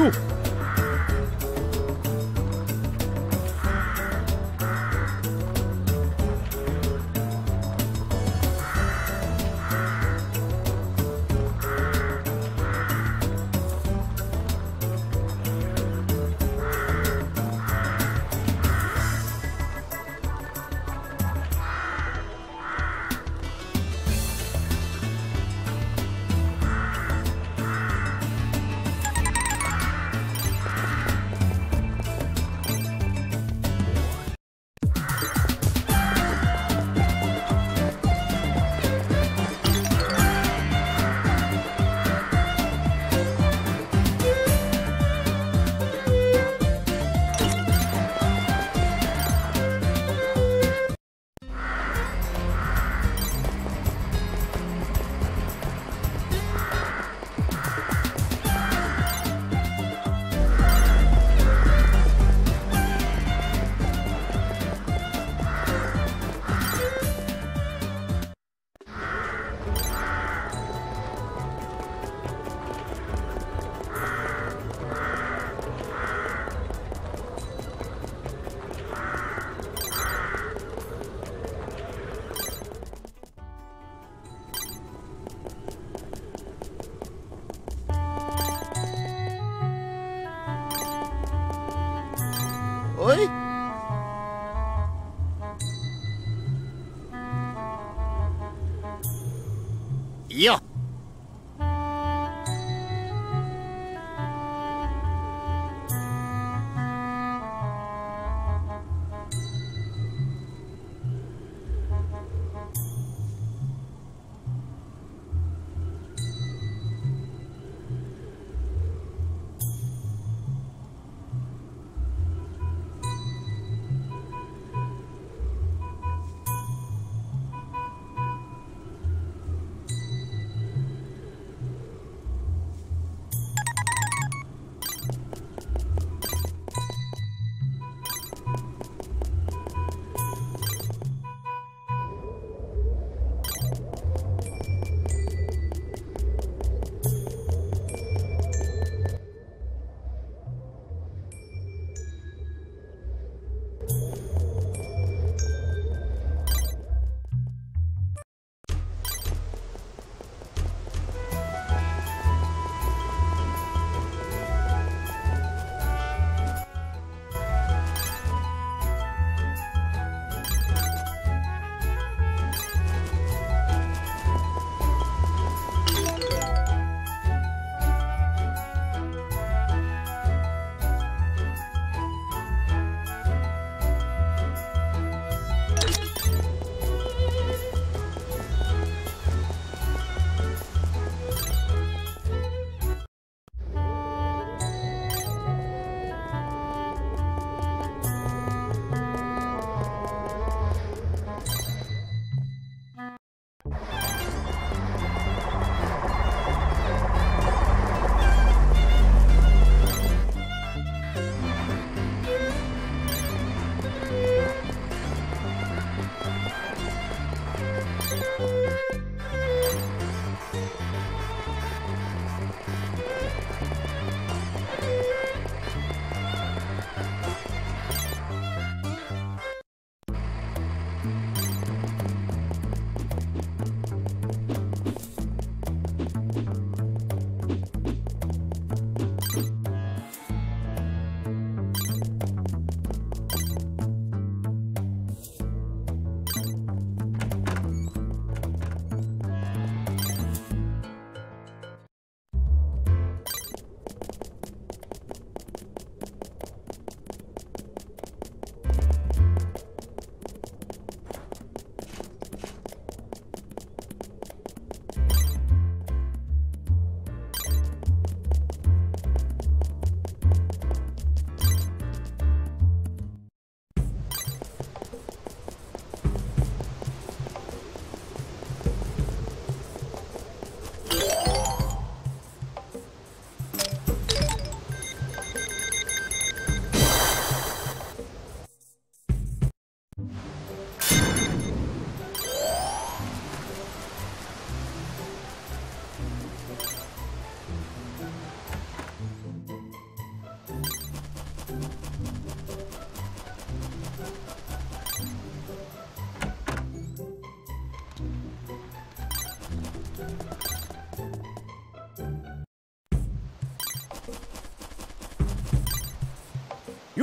哟，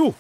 哟。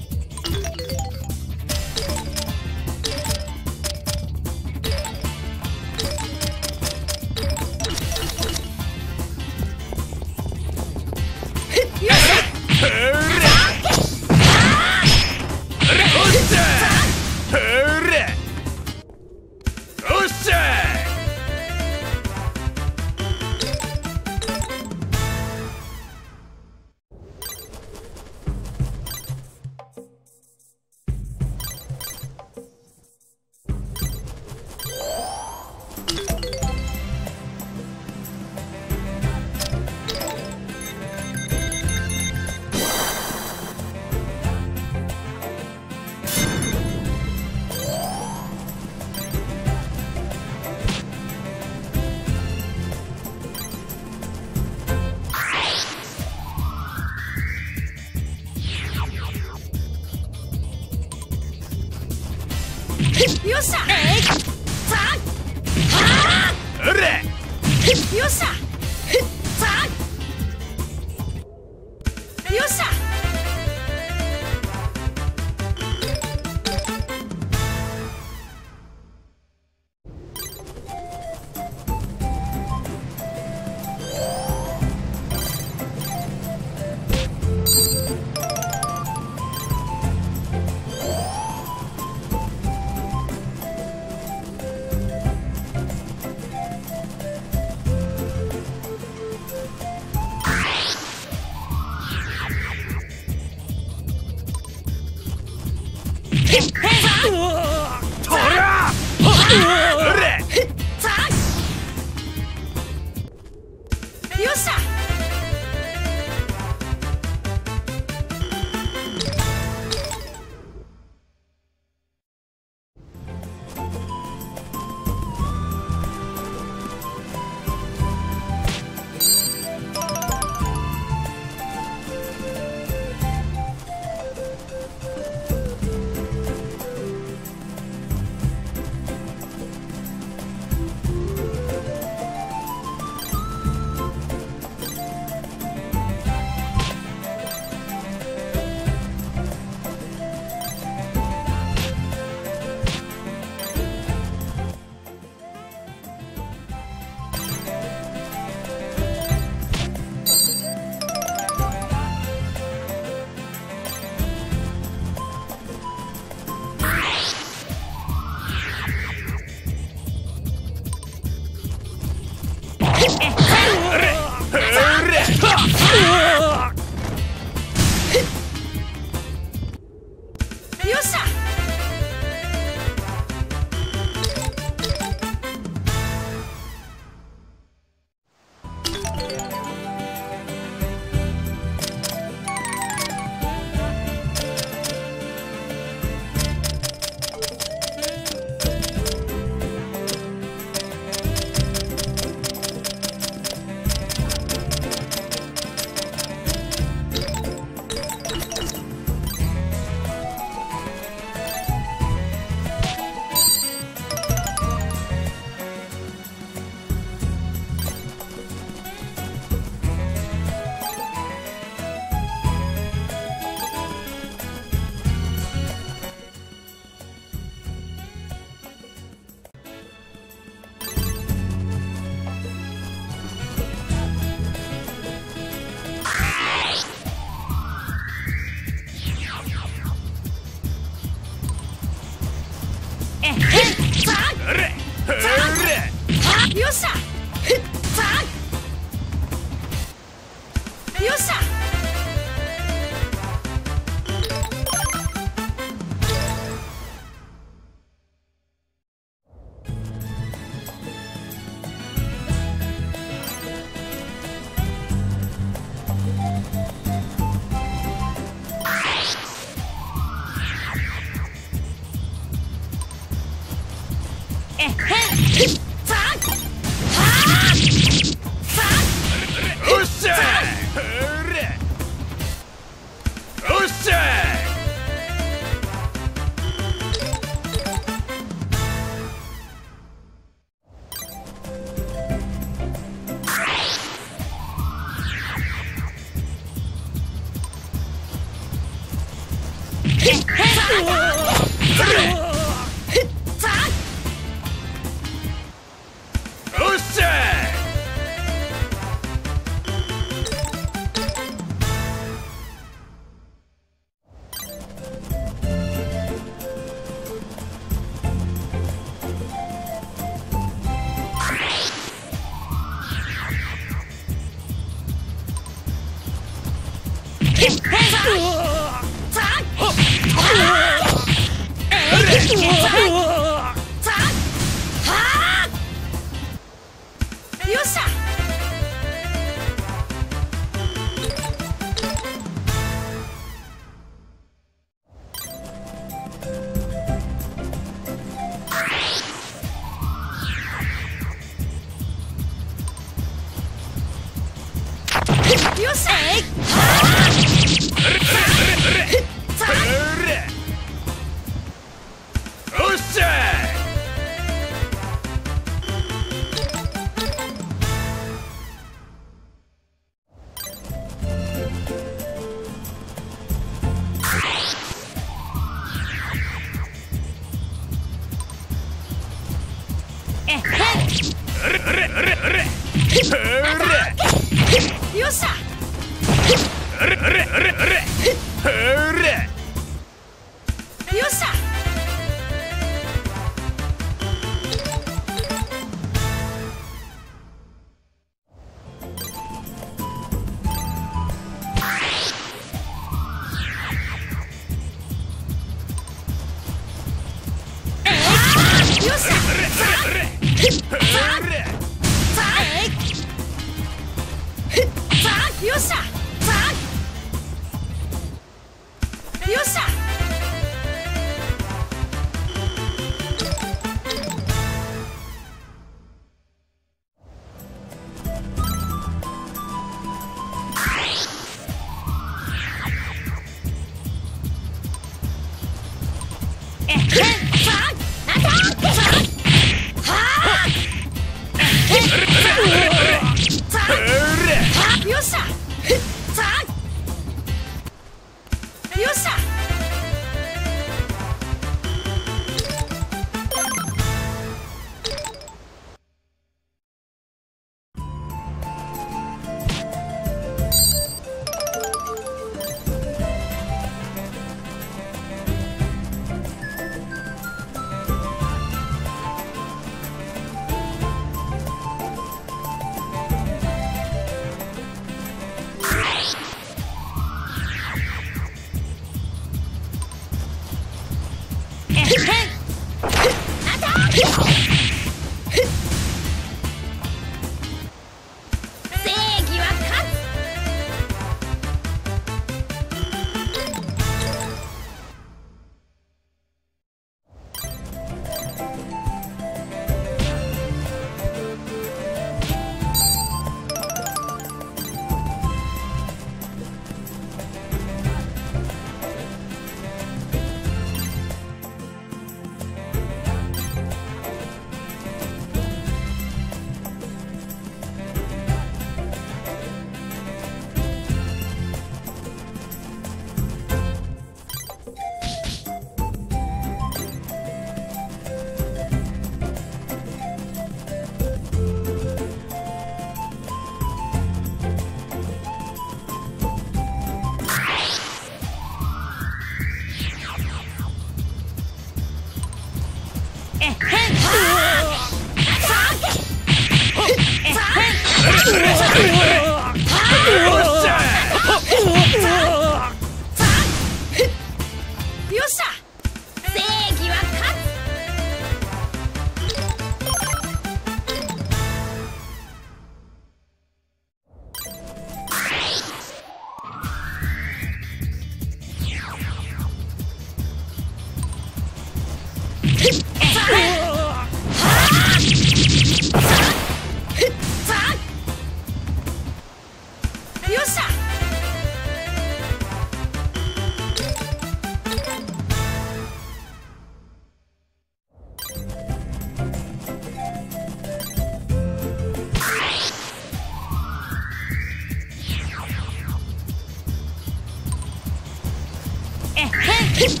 Hip!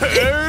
よっしゃ。よっしゃ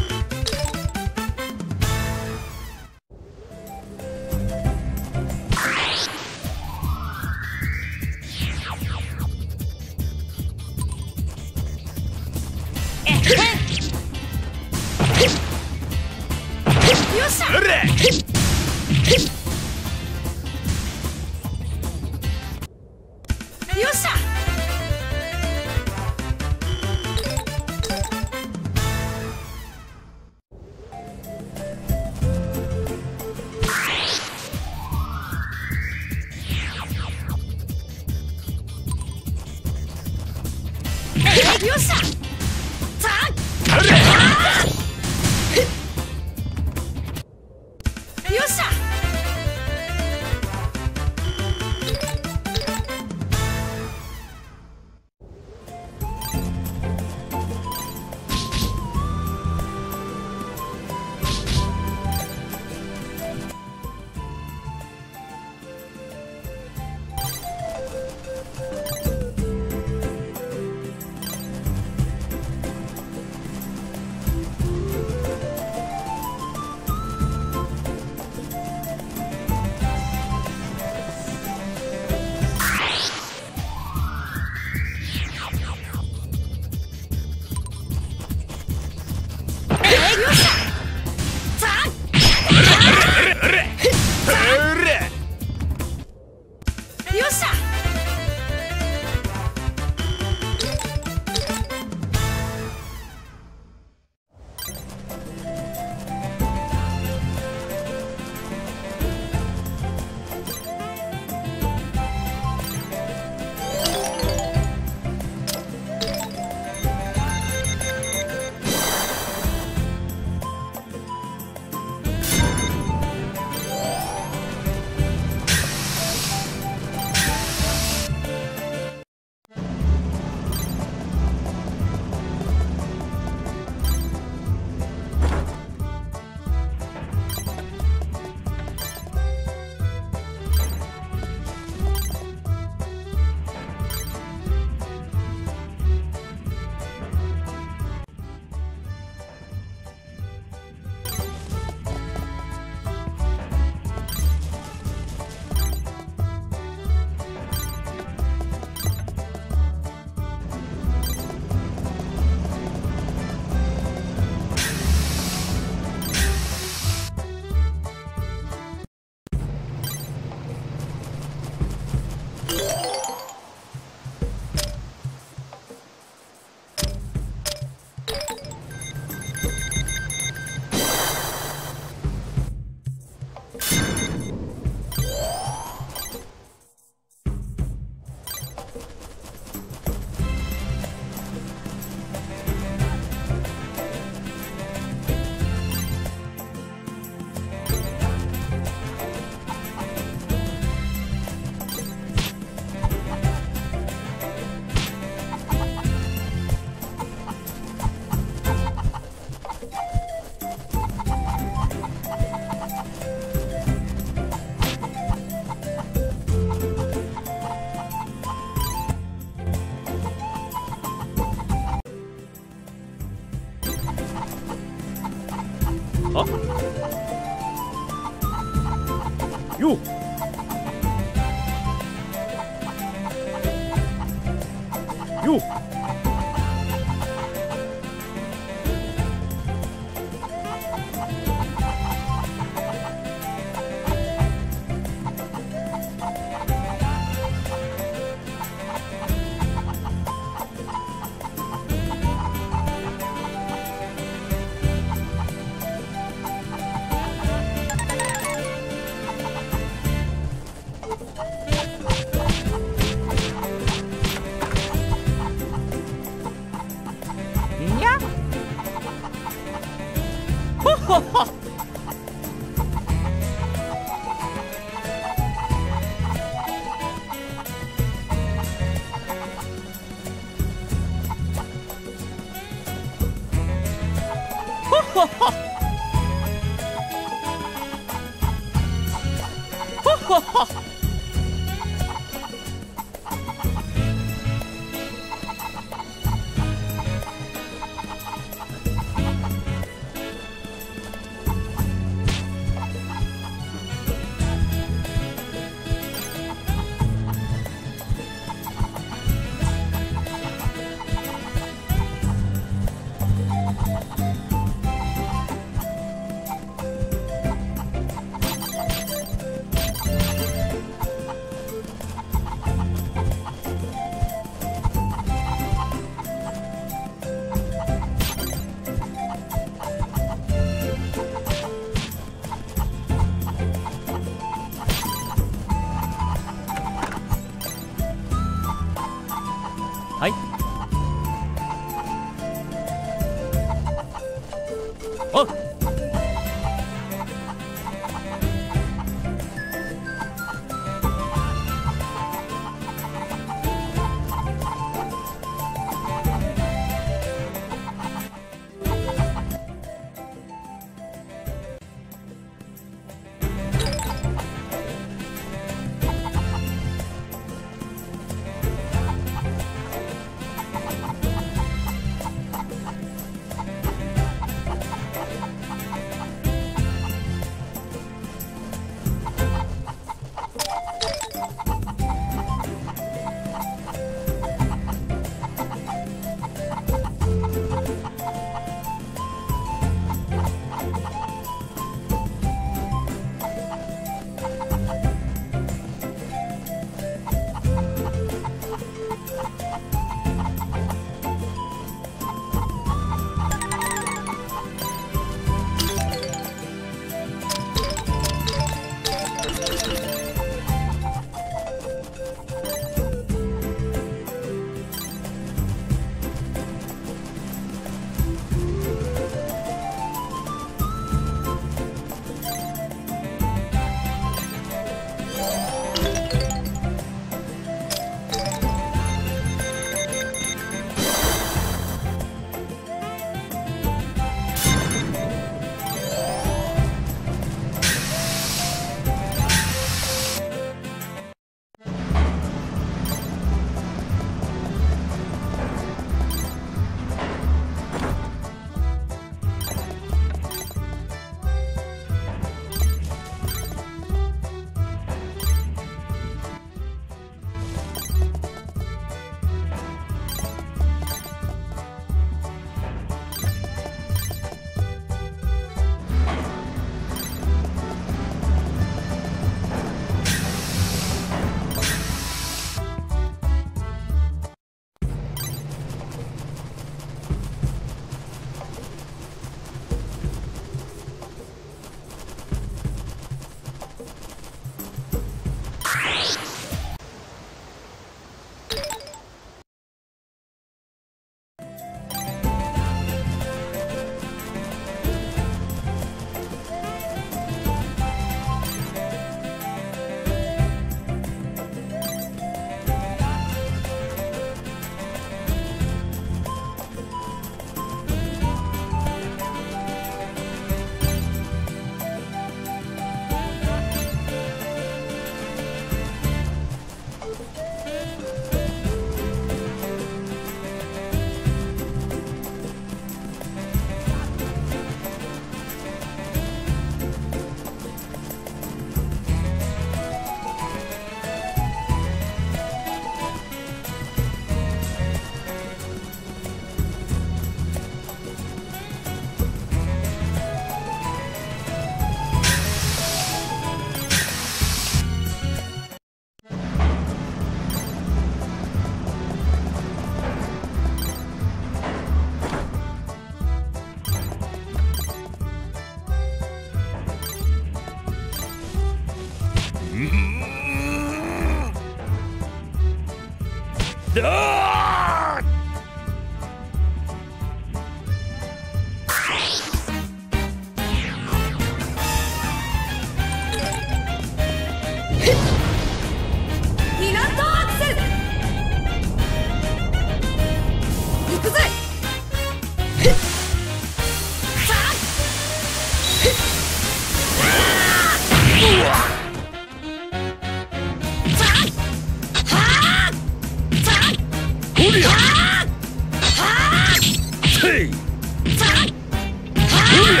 よっし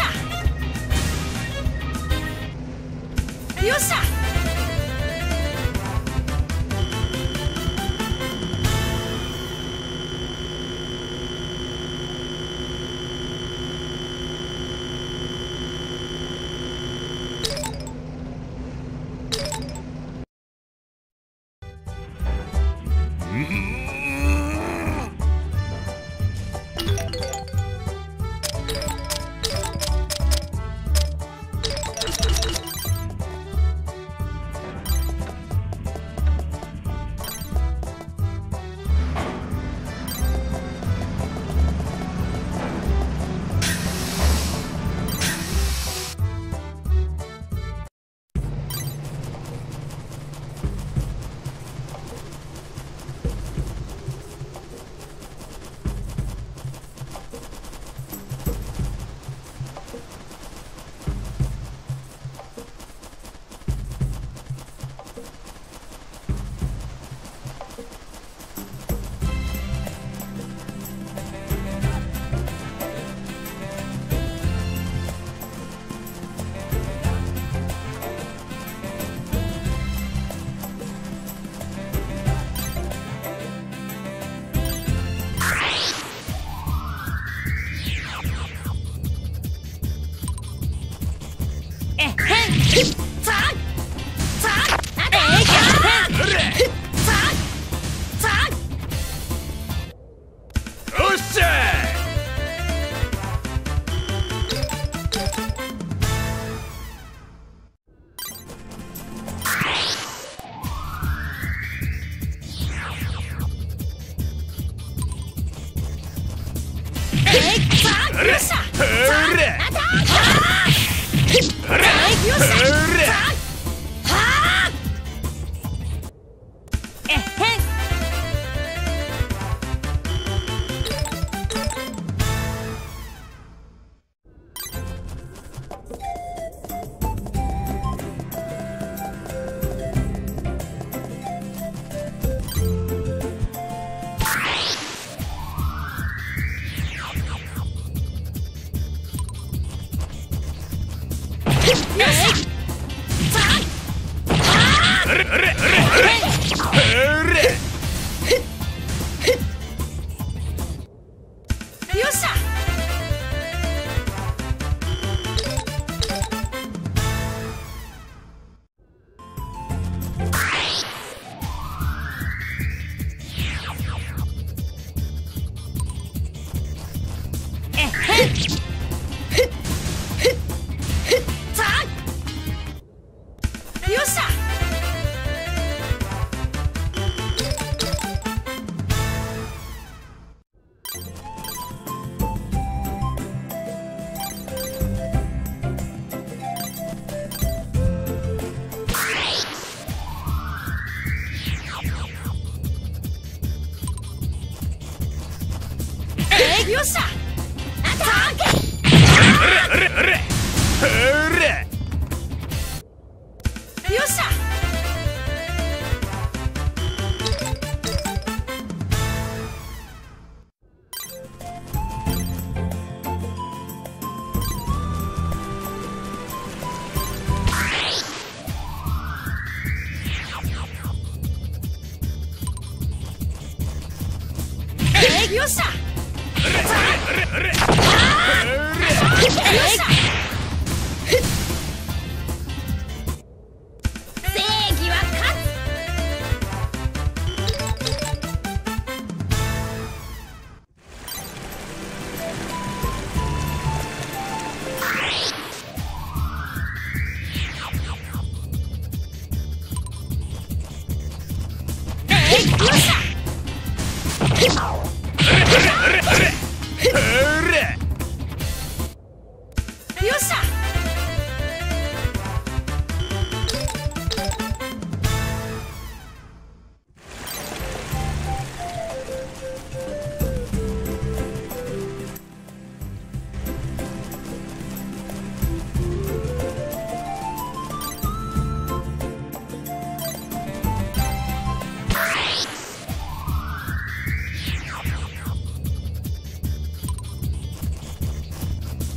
ゃよっしゃ。よっしゃ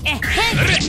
よっしゃ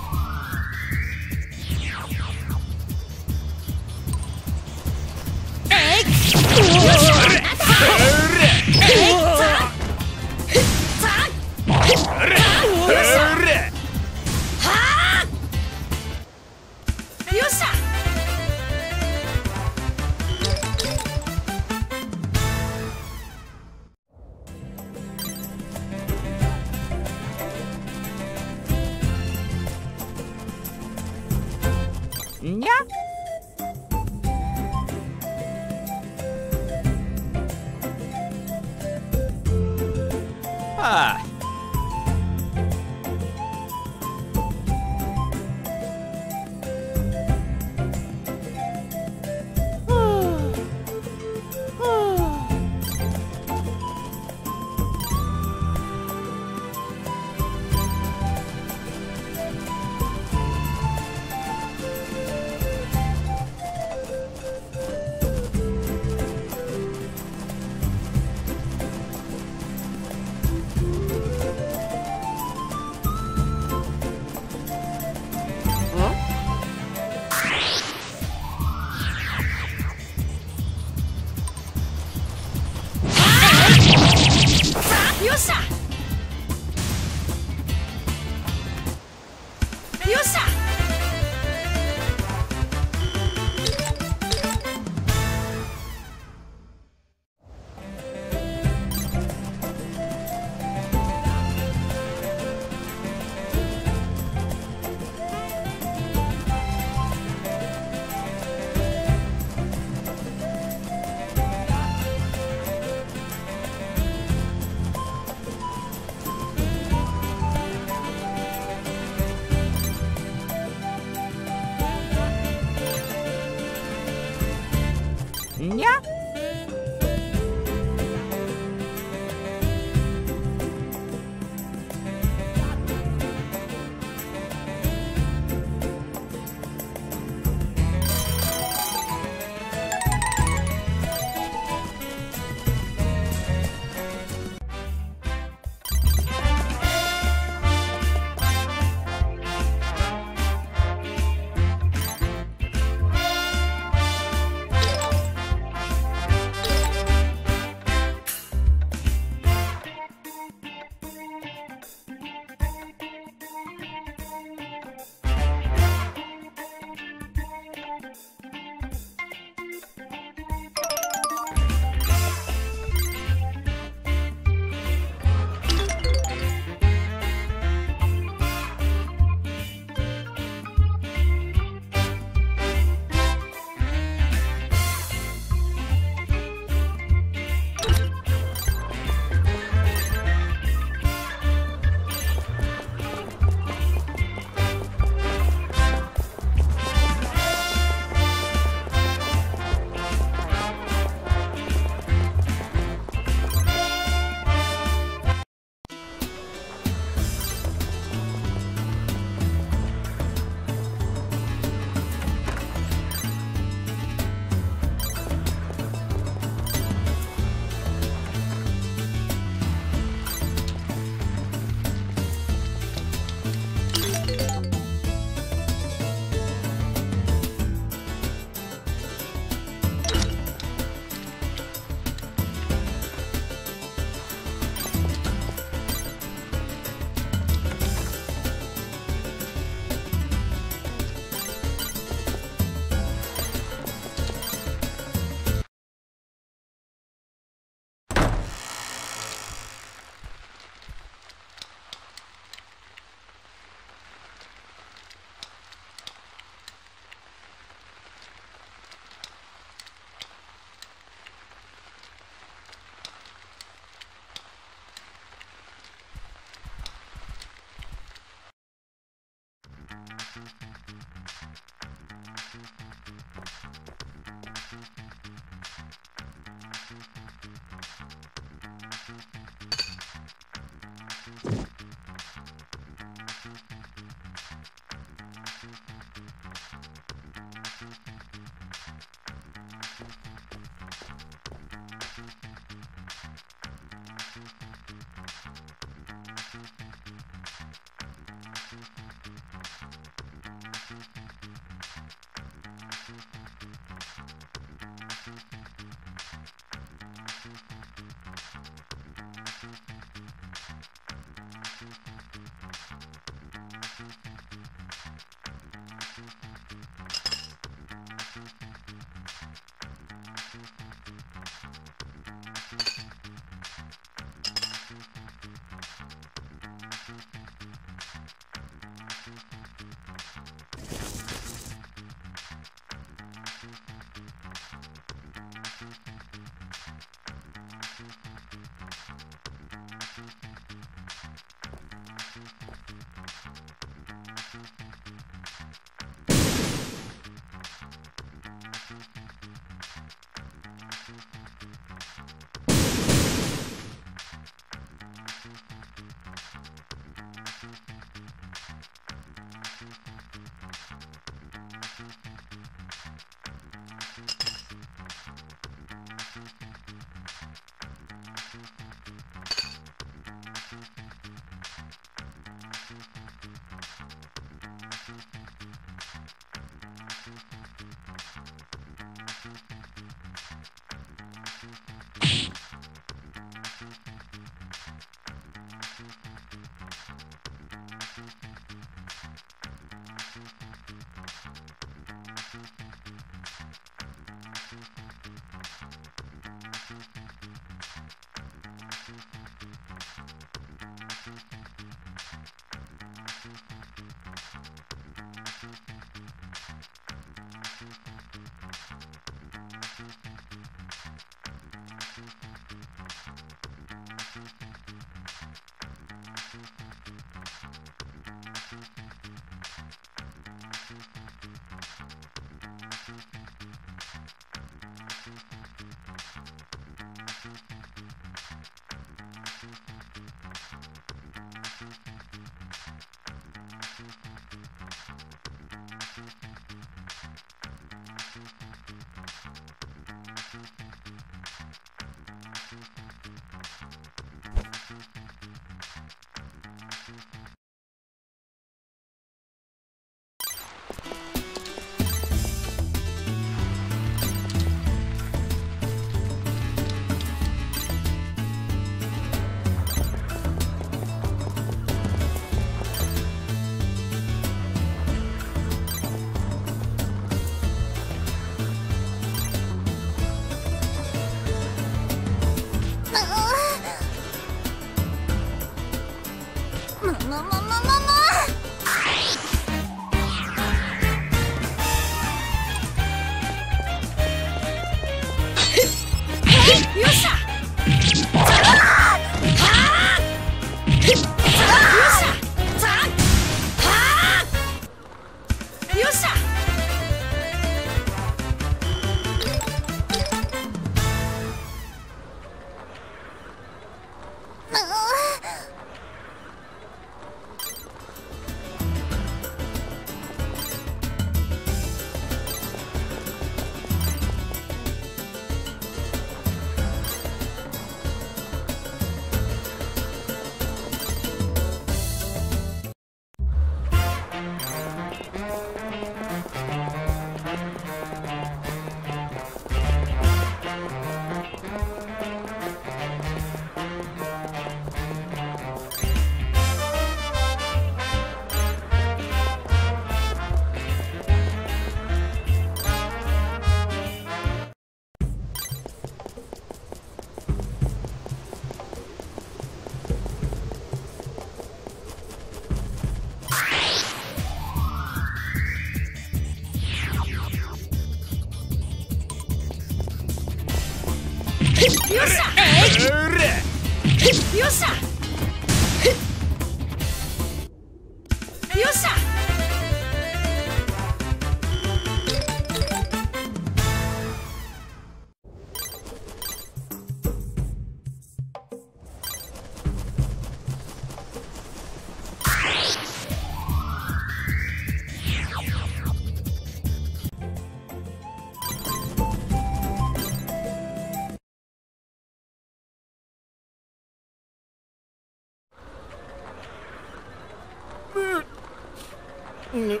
天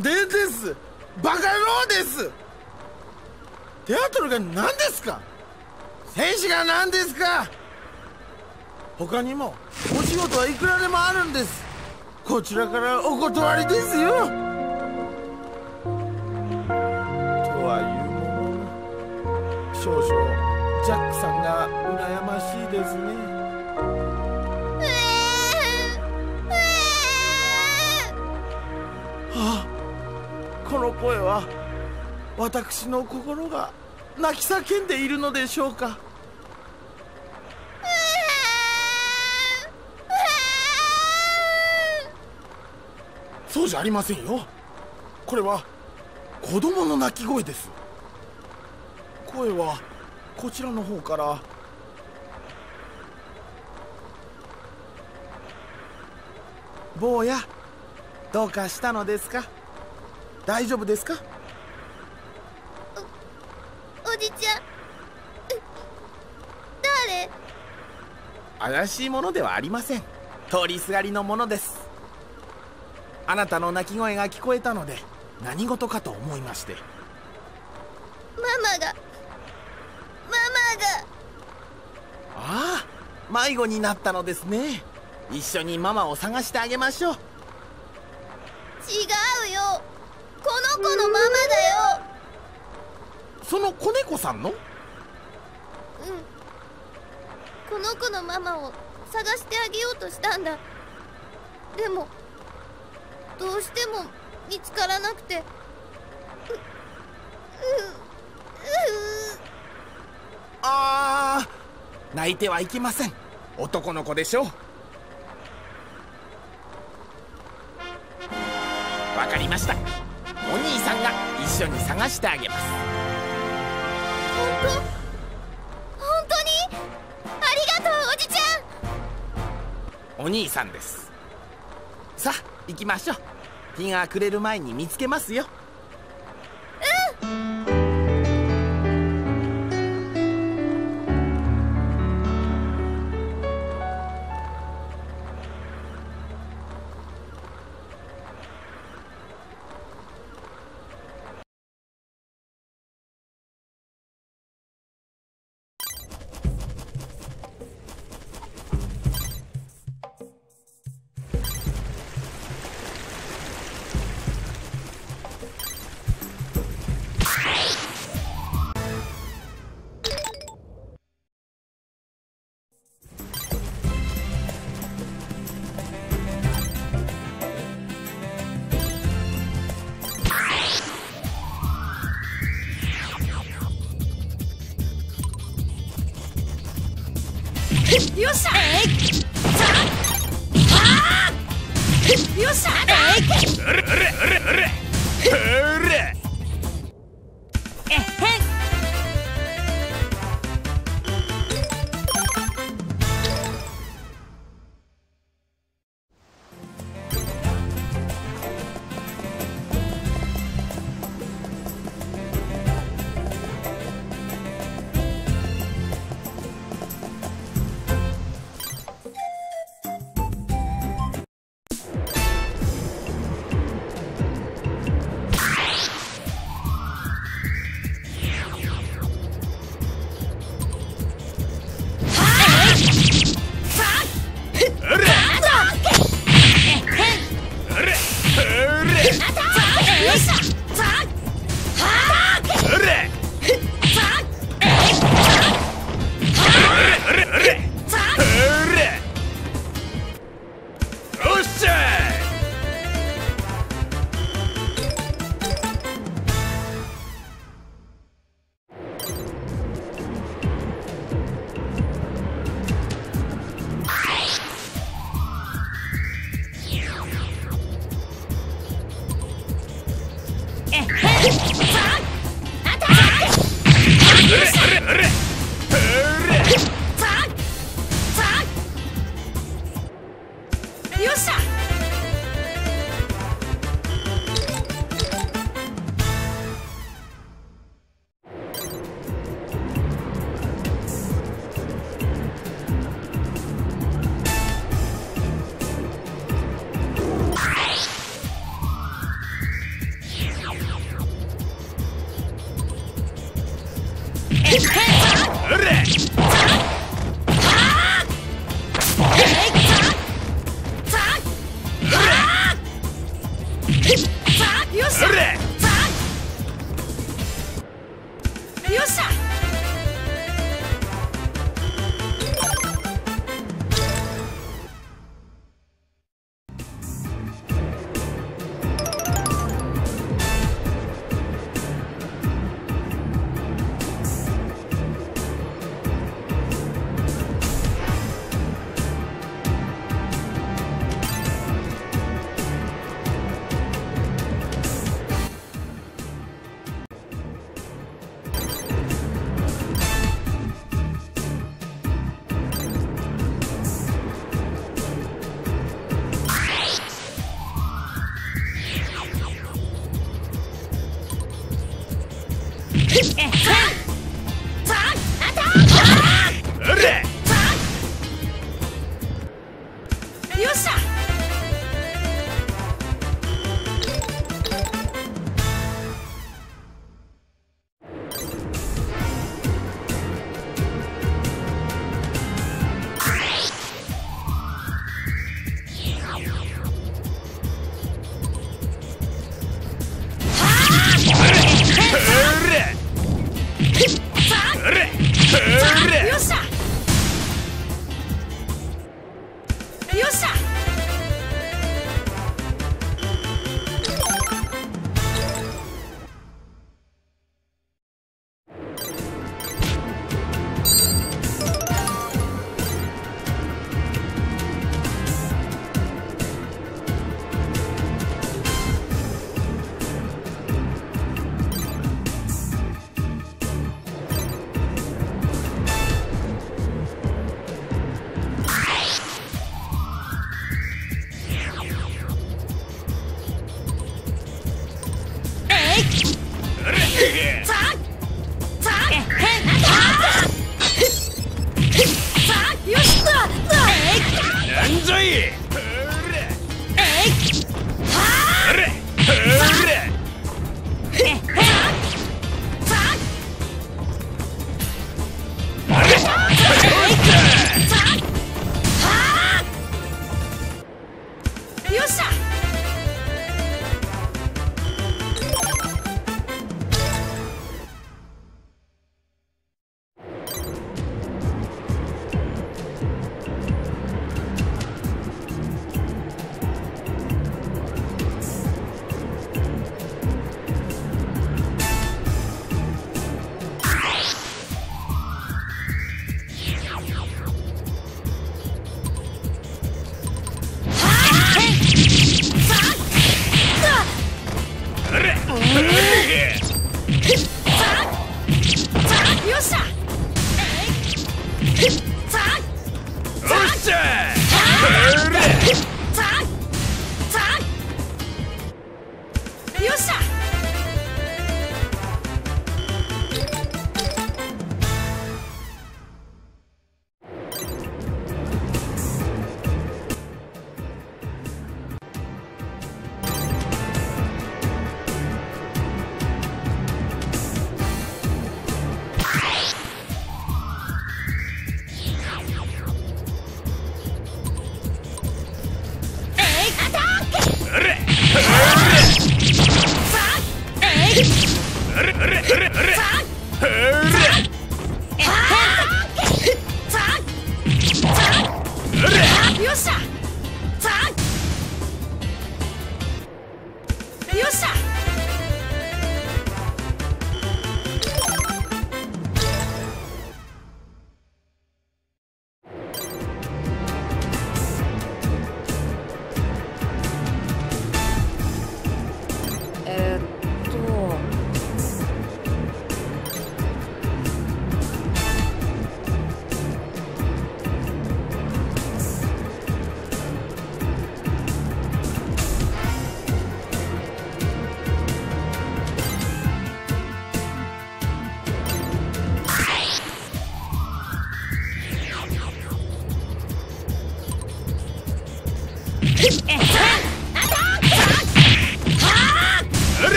帝です。バカ野郎です。テアトルが何ですか。戦士が何ですか。他にもお仕事はいくらでもあるんです。こちらからお断りですよ。とはいうもの、少々ジャックさんが羨ましいですね。ああ、この声は私の心が泣き叫んでいるのでしょうか。そうじゃありませんよ。これは子供の泣き声です。声はこちらの方から。坊や、どうかしたのですか。大丈夫ですか。おじちゃん、誰。怪しいものではありません。通りすがりのものです。あなたの泣き声が聞こえたので何事かと思いまして。ママが。ああ、迷子になったのですね。一緒にママを探してあげましょう。違うよ、この子のママだよ。その子猫さんの。うん、この子のママを探してあげようとしたんだ。でもどうしても見つからなくて。ああ、泣いてはいけません。男の子でしょう。わかりました。お兄さんが一緒に探してあげます。本当にありがとう、おじちゃん。お兄さんです。さあ行きましょう。日が暮れる前に見つけますよ。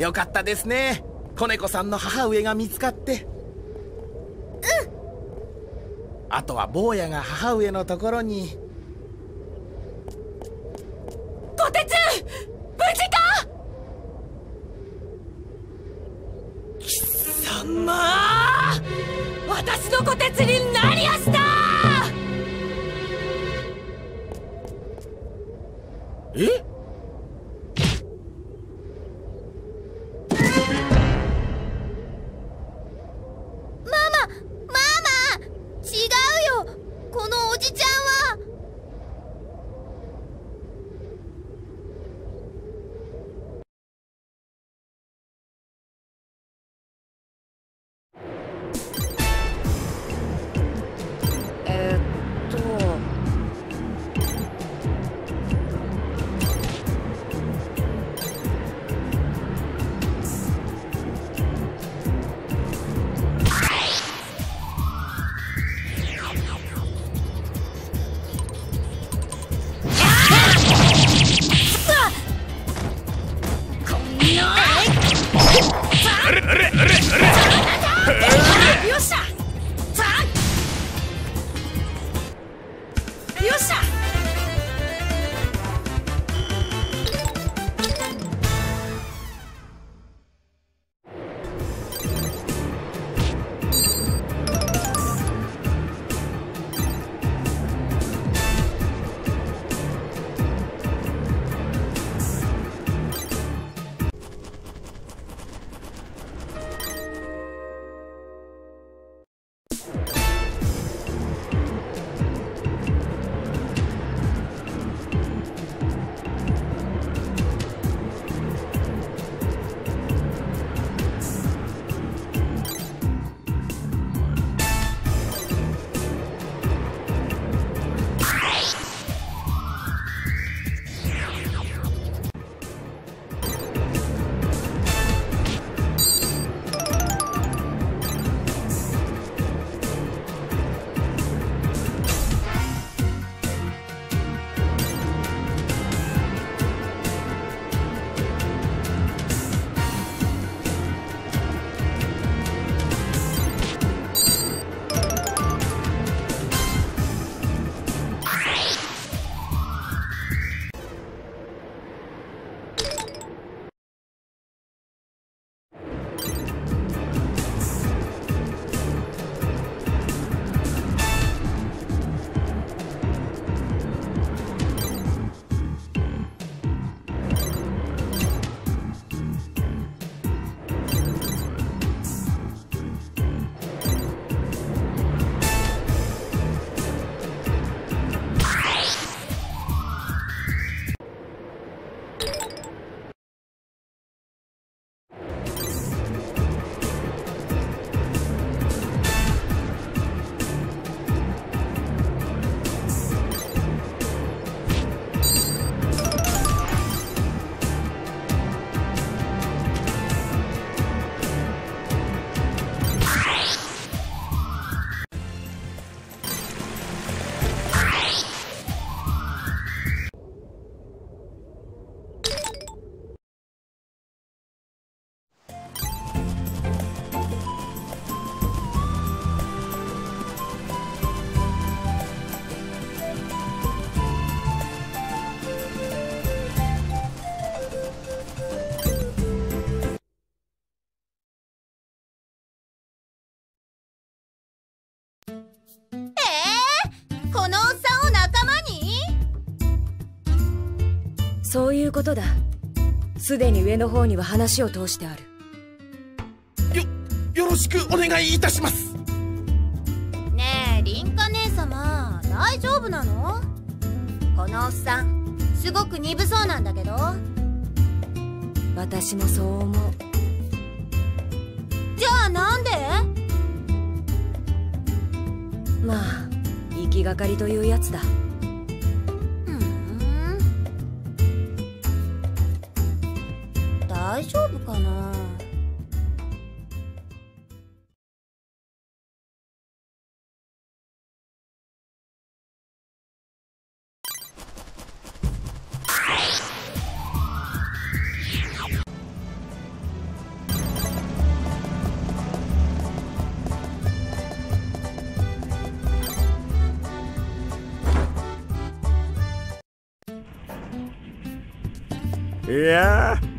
よかったですね。子猫さんの母上が見つかって。うん、あとは坊やが母上のところに。こてつ、無事か？貴様、私の虎徹に何をした！え？そういうことだ。すでに上の方には話を通してある。よろしくお願いいたします。ねえ凛花姉様、大丈夫なの？このおっさんすごく鈍そうなんだけど。私もそう思う。じゃあなんで？まあ行きがかりというやつだ。大丈夫かな？いやー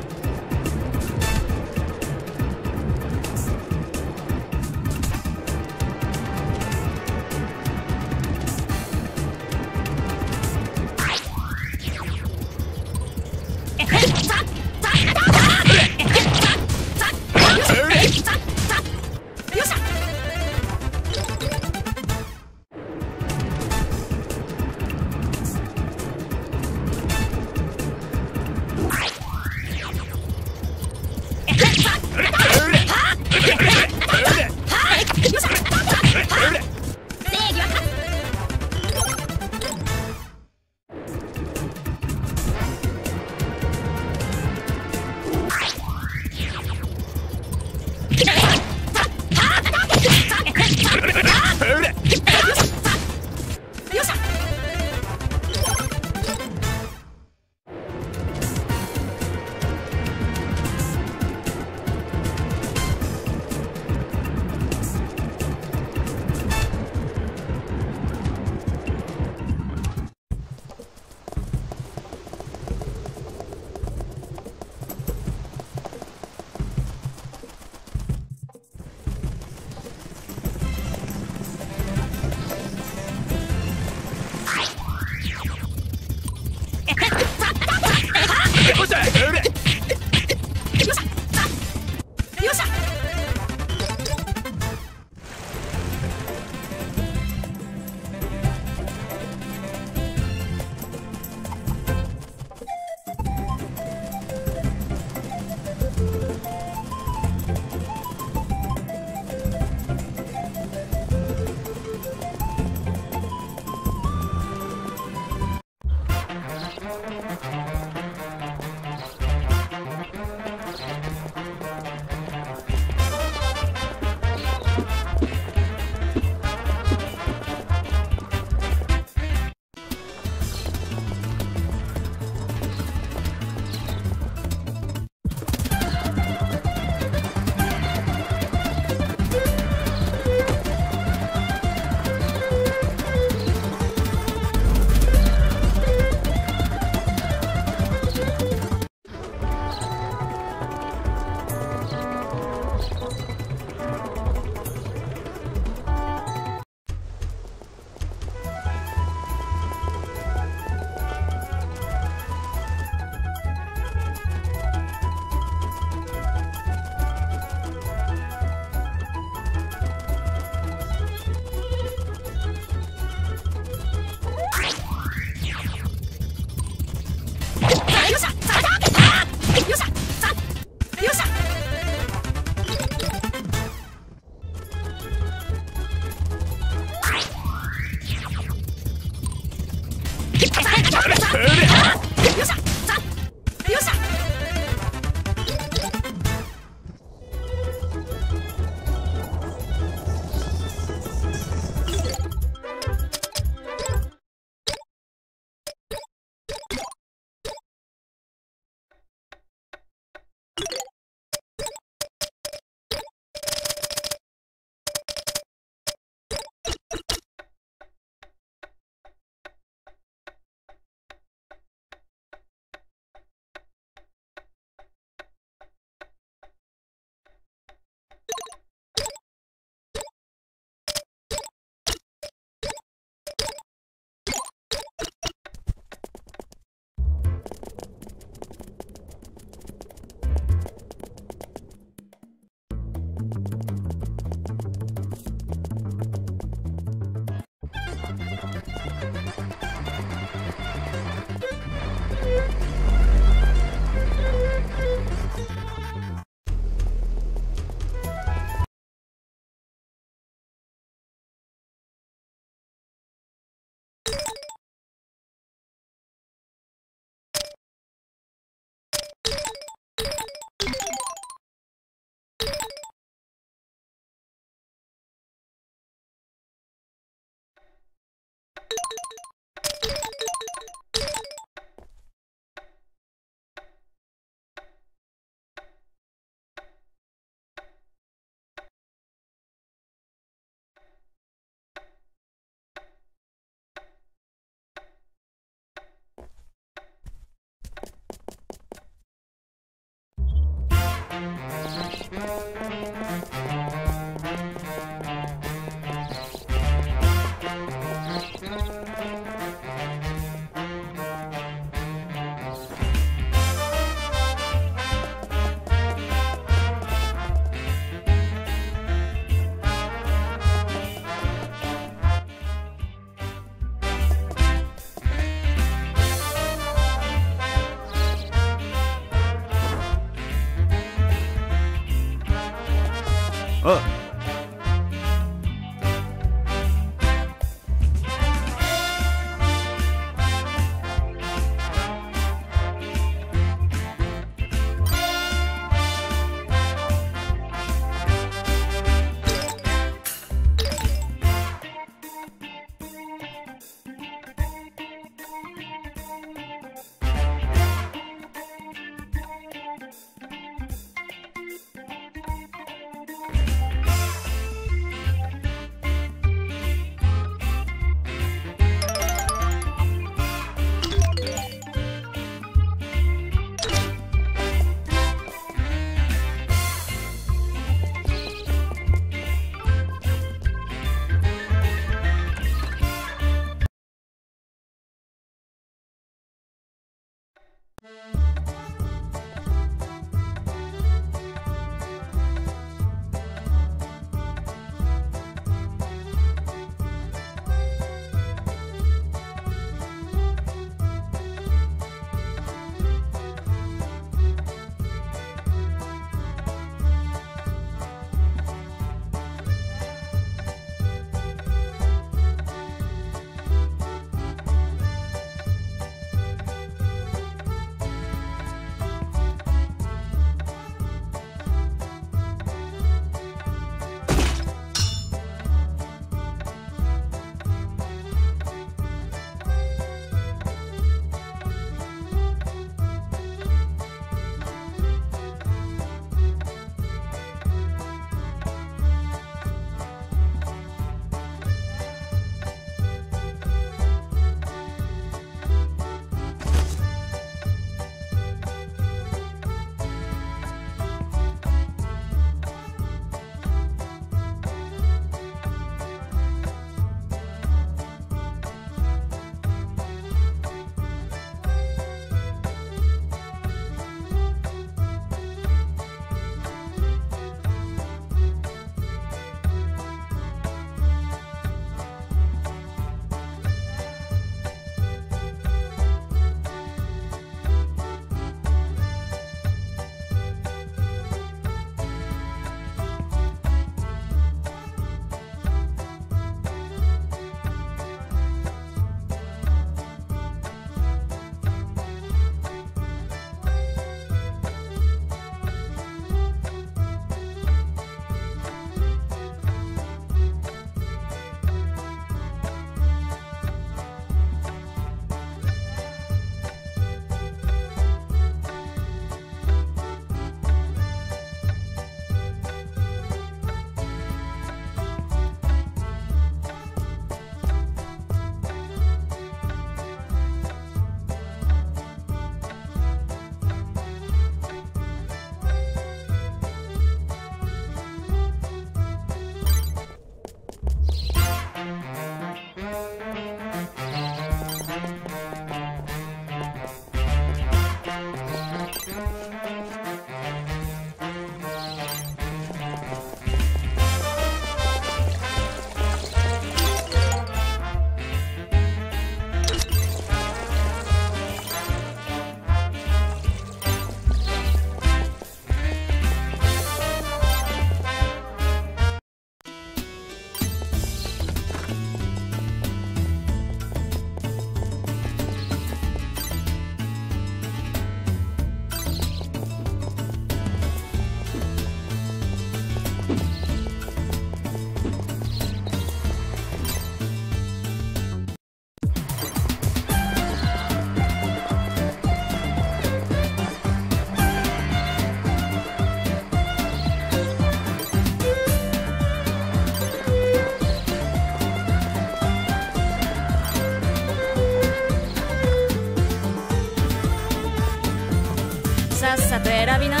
選びな。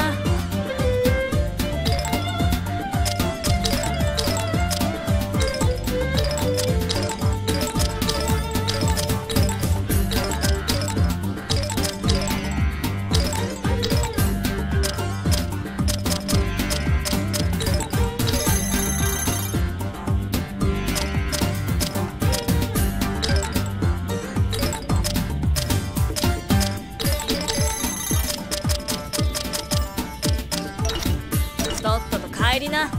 とっとと帰りな。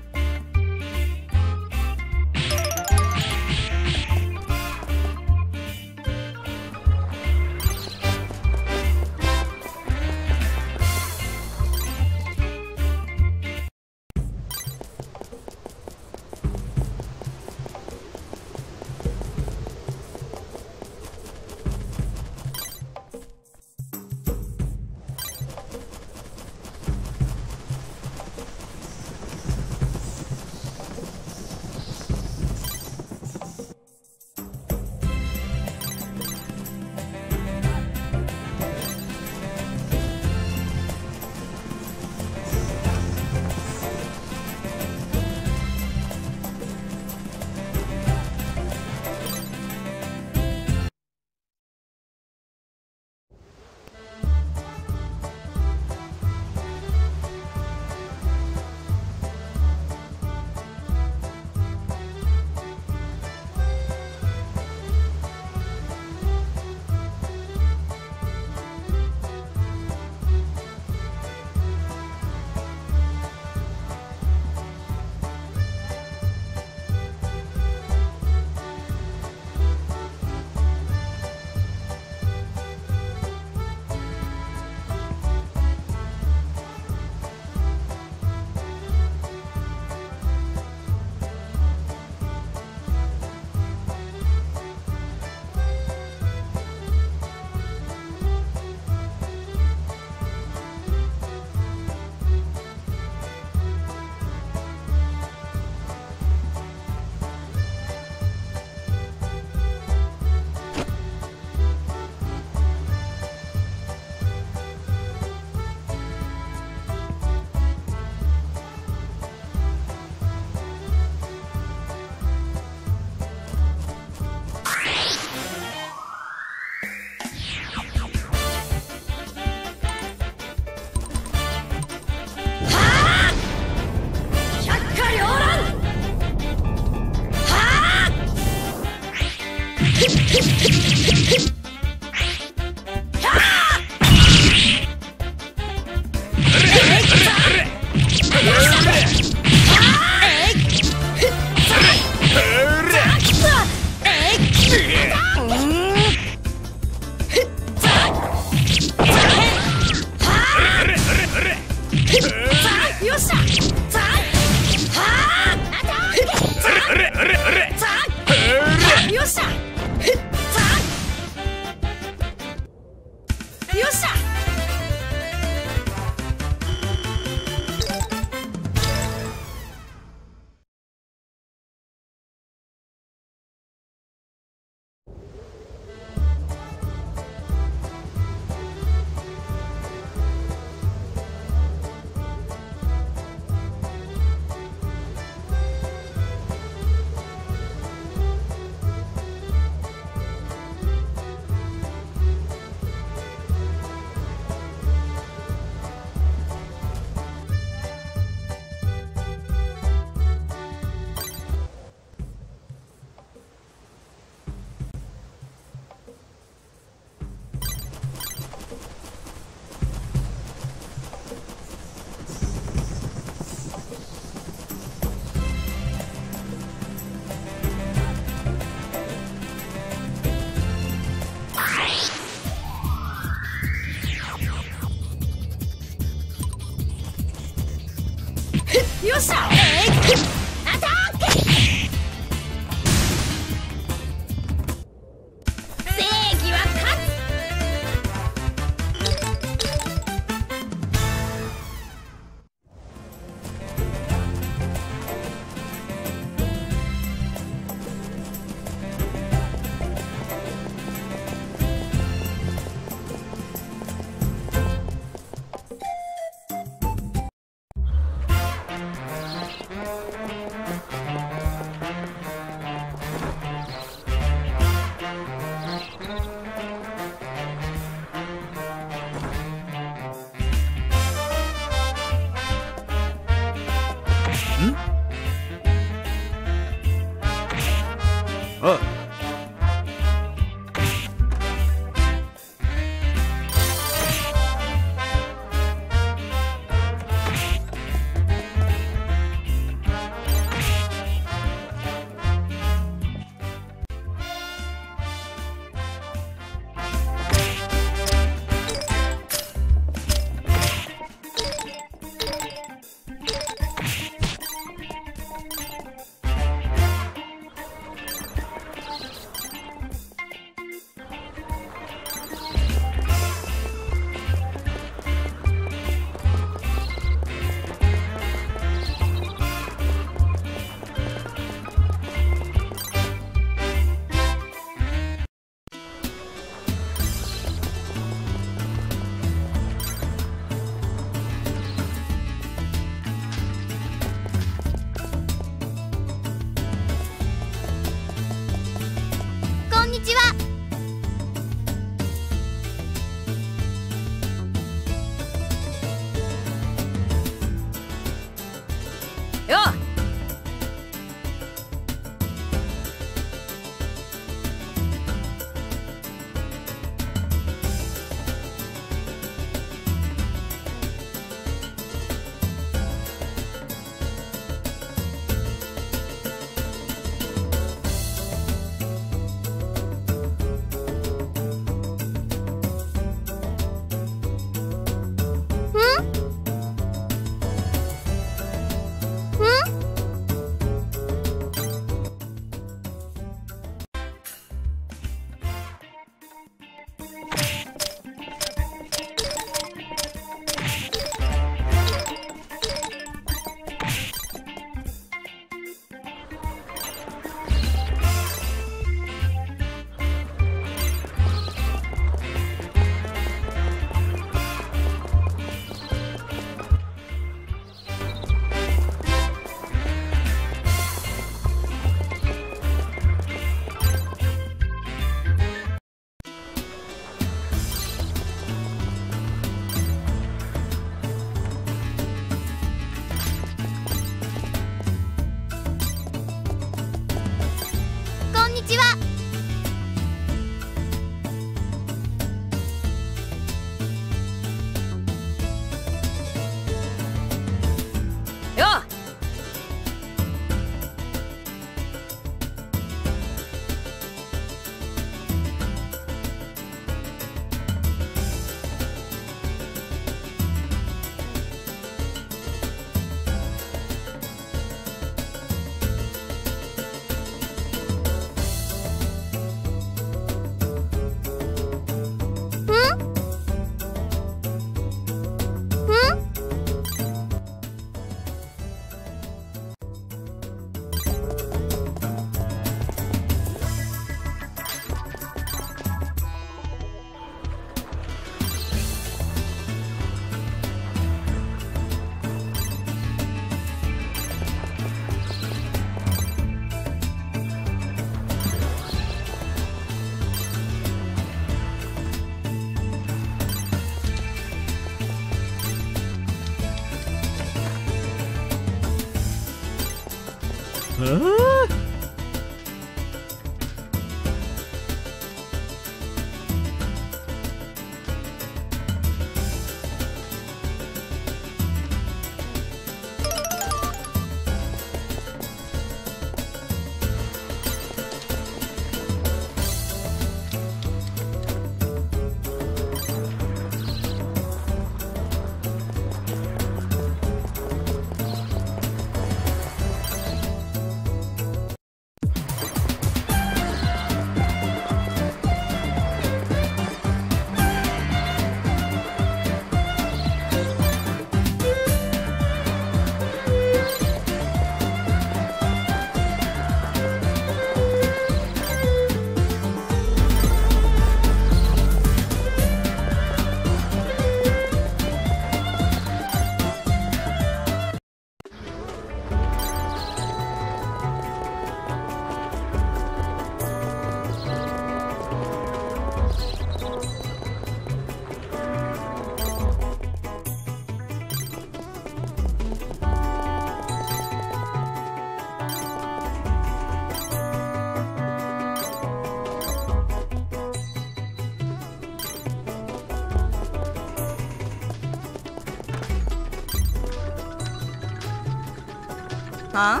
啊？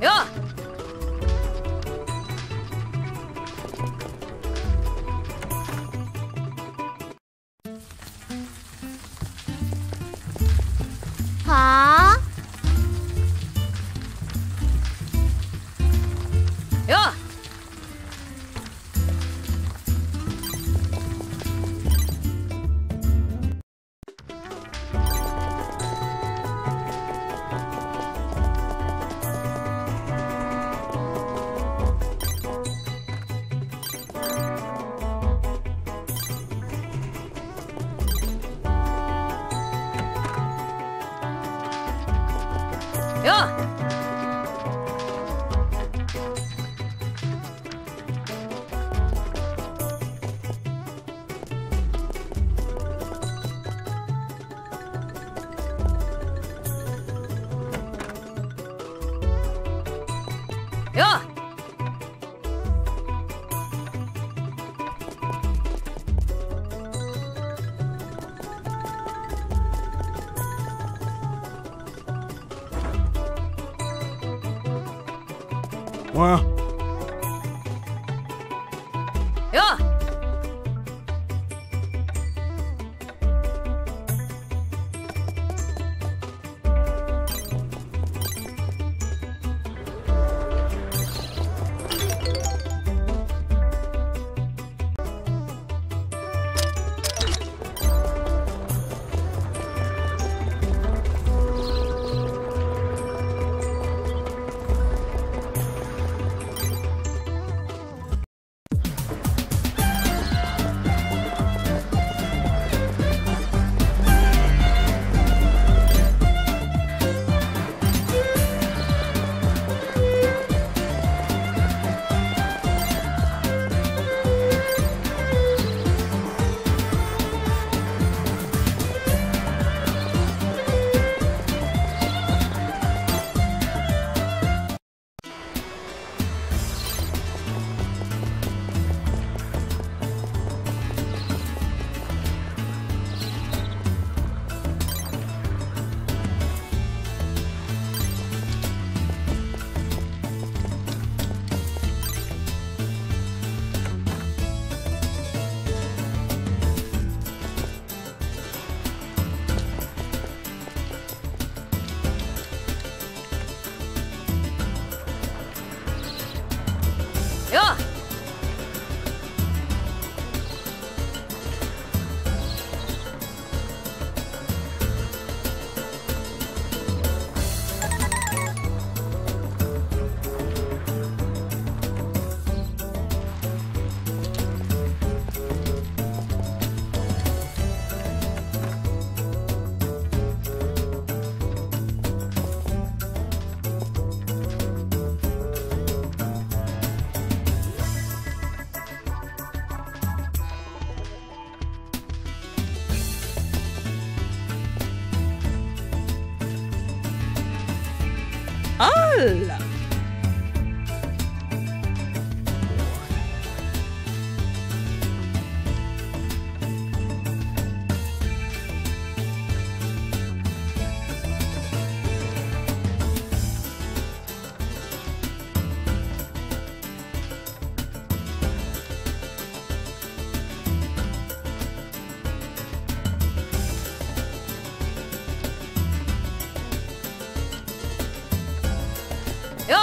哟！啊！哟！哇！哟！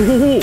おお。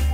ん？